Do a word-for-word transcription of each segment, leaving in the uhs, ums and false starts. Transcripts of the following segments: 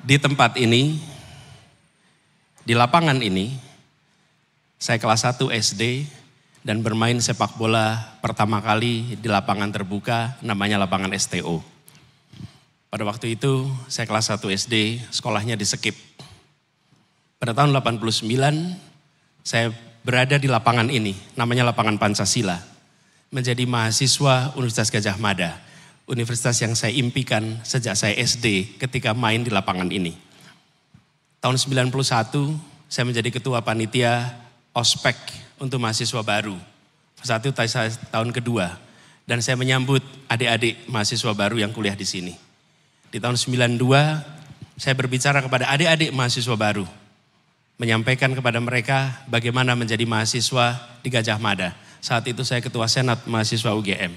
Di tempat ini, di lapangan ini, saya kelas satu S D dan bermain sepak bola pertama kali di lapangan terbuka, namanya lapangan S T O. Pada waktu itu, saya kelas satu S D, sekolahnya di Sekip. Pada tahun delapan puluh sembilan, saya berada di lapangan ini, namanya lapangan Pancasila, menjadi mahasiswa Universitas Gadjah Mada. Universitas yang saya impikan sejak saya S D ketika main di lapangan ini. Tahun sembilan puluh satu saya menjadi ketua panitia ospek untuk mahasiswa baru. Saat itu tahun kedua dan saya menyambut adik-adik mahasiswa baru yang kuliah di sini. Di tahun sembilan puluh dua saya berbicara kepada adik-adik mahasiswa baru, menyampaikan kepada mereka bagaimana menjadi mahasiswa di Gadjah Mada. Saat itu saya ketua senat mahasiswa U G M.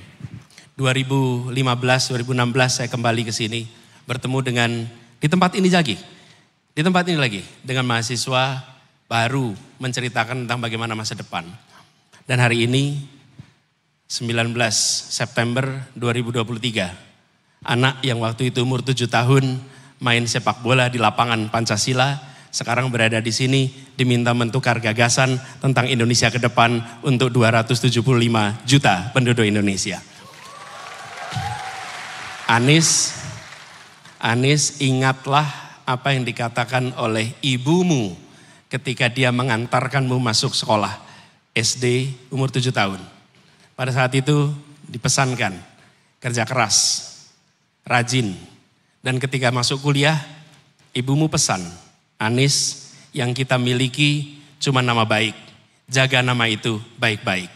dua ribu lima belas dua ribu enam belas saya kembali ke sini bertemu dengan di tempat ini lagi. Di tempat ini lagi dengan mahasiswa baru menceritakan tentang bagaimana masa depan. Dan hari ini sembilan belas September dua ribu dua puluh tiga anak yang waktu itu umur tujuh tahun main sepak bola di lapangan Pancasila sekarang berada di sini diminta menukar gagasan tentang Indonesia ke depan untuk dua ratus tujuh puluh lima juta penduduk Indonesia. Anies, Anies ingatlah apa yang dikatakan oleh ibumu ketika dia mengantarkanmu masuk sekolah S D umur tujuh tahun. Pada saat itu dipesankan kerja keras, rajin. Dan ketika masuk kuliah, ibumu pesan, Anies, yang kita miliki cuma nama baik. Jaga nama itu baik-baik.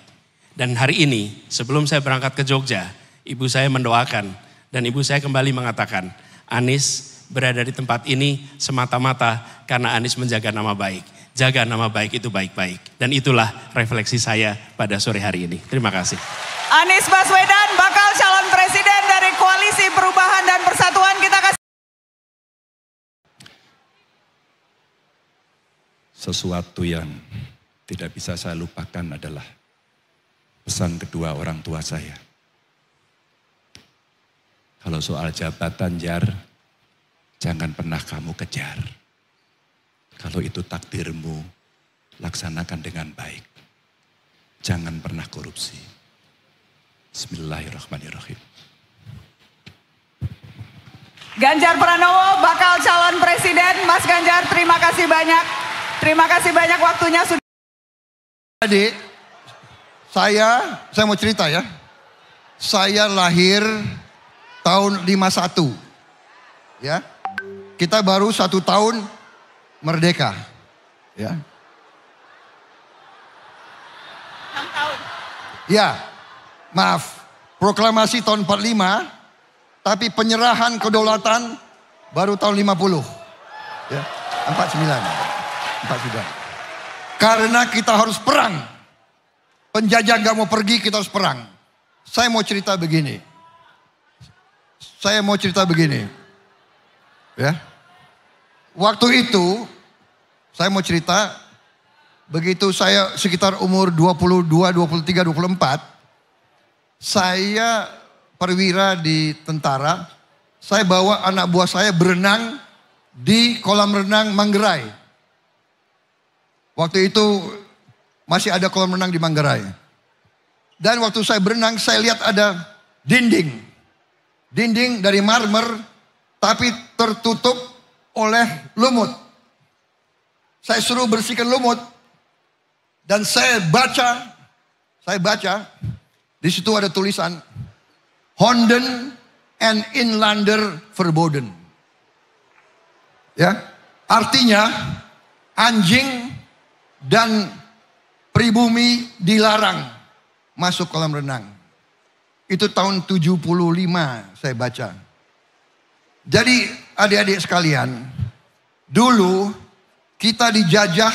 Dan hari ini sebelum saya berangkat ke Jogja, ibu saya mendoakan. Dan ibu saya kembali mengatakan, Anies berada di tempat ini semata-mata karena Anies menjaga nama baik. Jaga nama baik itu baik-baik. Dan itulah refleksi saya pada sore hari ini. Terima kasih. Anies Baswedan, bakal calon presiden dari Koalisi Perubahan dan Persatuan, kita kasih. Sesuatu yang tidak bisa saya lupakan adalah pesan kedua orang tua saya. Kalau soal jabatan, Jar, jangan pernah kamu kejar. Kalau itu takdirmu, laksanakan dengan baik. Jangan pernah korupsi. Bismillahirrahmanirrahim. Ganjar Pranowo, bakal calon presiden. Mas Ganjar, terima kasih banyak. Terima kasih banyak waktunya sudah. Jadi, saya, saya mau cerita ya. Saya lahir tahun lima puluh satu, ya, kita baru satu tahun merdeka, ya. enam tahun. Ya, maaf, proklamasi tahun empat puluh lima, tapi penyerahan kedaulatan baru tahun lima puluh, ya, empat puluh sembilan, empat puluh sembilan. Karena kita harus perang, penjajah nggak mau pergi, kita harus perang. Saya mau cerita begini. Saya mau cerita begini, ya. Waktu itu, saya mau cerita, begitu saya sekitar umur dua puluh dua, dua puluh tiga, dua puluh empat, saya perwira di tentara, saya bawa anak buah saya berenang di kolam renang Manggerai. Waktu itu masih ada kolam renang di Manggerai. Dan waktu saya berenang, saya lihat ada dinding. Dinding dari marmer tapi tertutup oleh lumut. Saya suruh bersihkan lumut dan saya baca, saya baca di situ ada tulisan Honden and Inlander verboden. Ya, artinya anjing dan pribumi dilarang masuk kolam renang. Itu tahun tujuh puluh lima saya baca. Jadi adik-adik sekalian, dulu kita dijajah,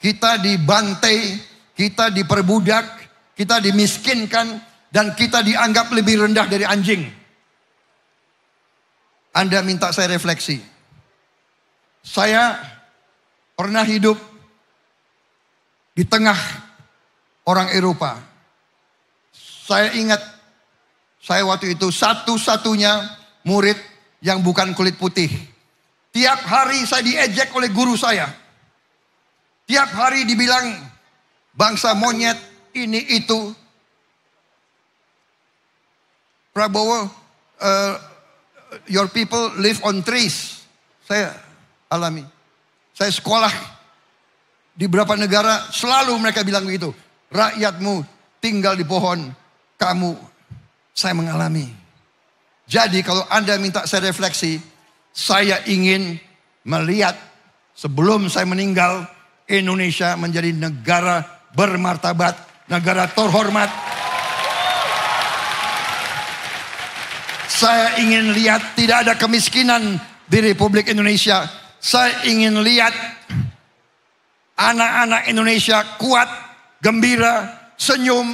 kita dibantai, kita diperbudak, kita dimiskinkan, dan kita dianggap lebih rendah dari anjing. Anda minta saya refleksi. Saya pernah hidup di tengah orang Eropa. Saya ingat saya waktu itu satu-satunya murid yang bukan kulit putih. Tiap hari saya diejek oleh guru saya. Tiap hari dibilang bangsa monyet, ini itu. Prabowo, uh, your people live on trees. Saya alami. Saya sekolah di beberapa negara, selalu mereka bilang begitu. Rakyatmu tinggal di pohon, kamu. Saya mengalami. Jadi kalau Anda minta saya refleksi, saya ingin melihat sebelum saya meninggal, Indonesia menjadi negara bermartabat, negara terhormat. Saya ingin lihat tidak ada kemiskinan di Republik Indonesia. Saya ingin lihat anak-anak Indonesia kuat, gembira, senyum,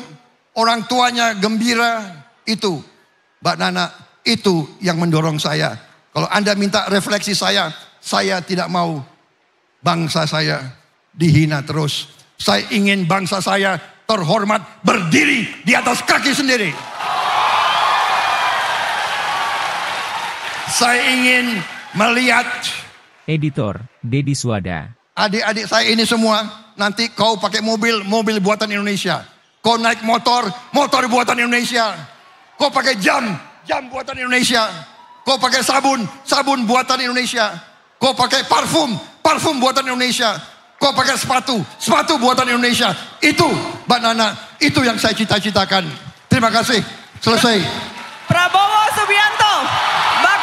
orang tuanya gembira. Itu, Mbak Nana, itu yang mendorong saya. Kalau Anda minta refleksi saya, saya tidak mau bangsa saya dihina terus. Saya ingin bangsa saya terhormat, berdiri di atas kaki sendiri. Saya ingin melihat editor Dedi Suada. Adik-adik saya ini semua nanti kau pakai mobil, mobil buatan Indonesia. Kau naik motor, motor buatan Indonesia. Kau pakai jam, jam buatan Indonesia. Kau pakai sabun, sabun buatan Indonesia. Kau pakai parfum, parfum buatan Indonesia. Kau pakai sepatu, sepatu buatan Indonesia. Itu, Mbak Nana, itu yang saya cita-citakan. Terima kasih. Selesai. Prabowo Subianto. Bak